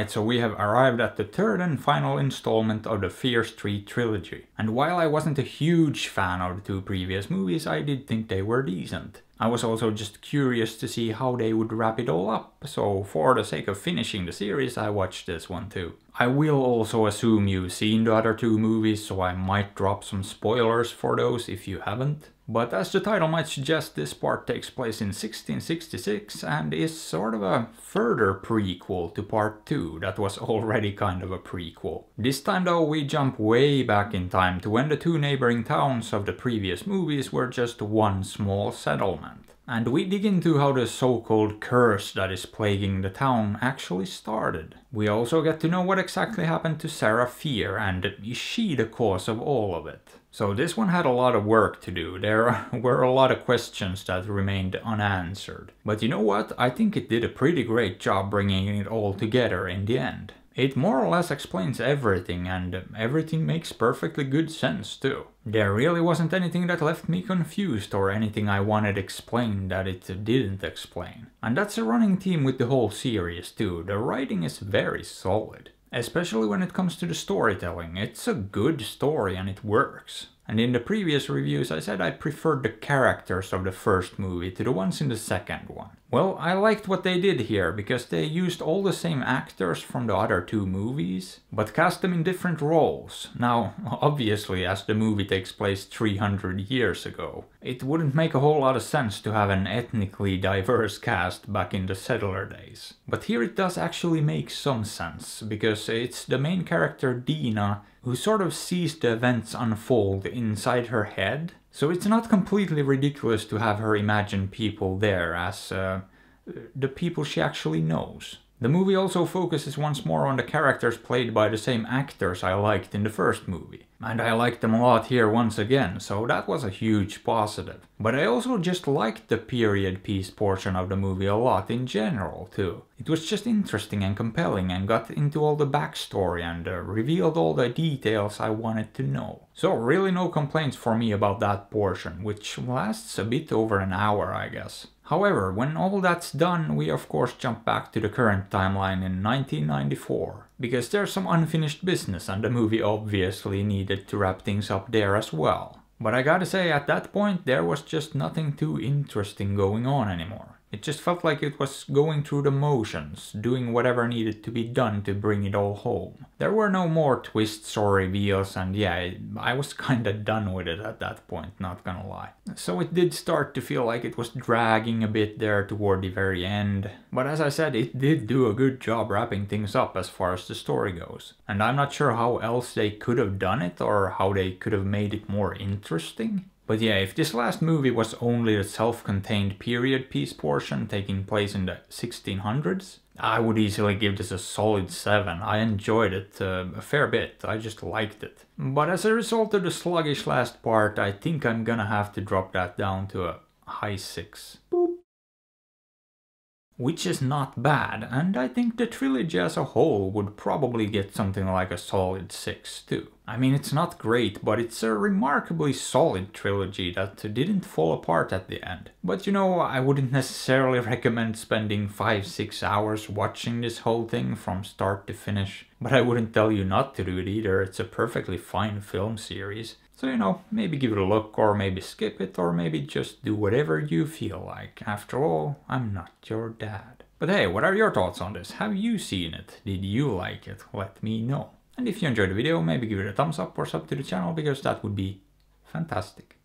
Alright, so we have arrived at the third and final installment of the Fear Street trilogy. And while I wasn't a huge fan of the two previous movies, I did think they were decent. I was also just curious to see how they would wrap it all up, so for the sake of finishing the series, I watched this one too. I will also assume you've seen the other two movies, so I might drop some spoilers for those if you haven't. But as the title might suggest, this part takes place in 1666 and is sort of a further prequel to part 2 that was already kind of a prequel. This time though, we jump way back in time to when the two neighboring towns of the previous movies were just one small settlement. And we dig into how the so-called curse that is plaguing the town actually started. We also get to know what exactly happened to Sarah Fear, and is she the cause of all of it? So this one had a lot of work to do. There were a lot of questions that remained unanswered. But you know what? I think it did a pretty great job bringing it all together in the end. It more or less explains everything, and everything makes perfectly good sense too. There really wasn't anything that left me confused or anything I wanted explained that it didn't explain. And that's a running theme with the whole series too. The writing is very solid. Especially when it comes to the storytelling. It's a good story and it works. And in the previous reviews I said I preferred the characters of the first movie to the ones in the second one. Well, I liked what they did here, because they used all the same actors from the other two movies, but cast them in different roles. Now, obviously, as the movie takes place 300 years ago, it wouldn't make a whole lot of sense to have an ethnically diverse cast back in the settler days. But here it does actually make some sense, because it's the main character Dina who sort of sees the events unfold inside her head. So it's not completely ridiculous to have her imagine people there as the people she actually knows. The movie also focuses once more on the characters played by the same actors I liked in the first movie. And I liked them a lot here once again, so that was a huge positive. But I also just liked the period piece portion of the movie a lot in general too. It was just interesting and compelling, and got into all the backstory and revealed all the details I wanted to know. So really no complaints for me about that portion, which lasts a bit over an hour, I guess. However, when all that's done, we of course jump back to the current timeline in 1994. Because there's some unfinished business and the movie obviously needed to wrap things up there as well. But I gotta say, at that point there was just nothing too interesting going on anymore. It just felt like it was going through the motions, doing whatever needed to be done to bring it all home. There were no more twists or reveals, and yeah, I was kinda done with it at that point, not gonna lie. So it did start to feel like it was dragging a bit there toward the very end. But as I said, it did do a good job wrapping things up as far as the story goes. And I'm not sure how else they could have done it, or how they could have made it more interesting. But yeah, if this last movie was only the self-contained period piece portion taking place in the 1600s, I would easily give this a solid 7. I enjoyed it a fair bit, I just liked it. But as a result of the sluggish last part, I think I'm gonna have to drop that down to a high 6. Boop. Which is not bad, and I think the trilogy as a whole would probably get something like a solid 6 too. I mean, it's not great, but it's a remarkably solid trilogy that didn't fall apart at the end. But you know, I wouldn't necessarily recommend spending 5-6 hours watching this whole thing from start to finish. But I wouldn't tell you not to do it either, it's a perfectly fine film series. So you know, maybe give it a look, or maybe skip it, or maybe just do whatever you feel like. After all, I'm not your dad. But hey, what are your thoughts on this? Have you seen it? Did you like it? Let me know. And if you enjoyed the video, maybe give it a thumbs up or sub to the channel, because that would be fantastic.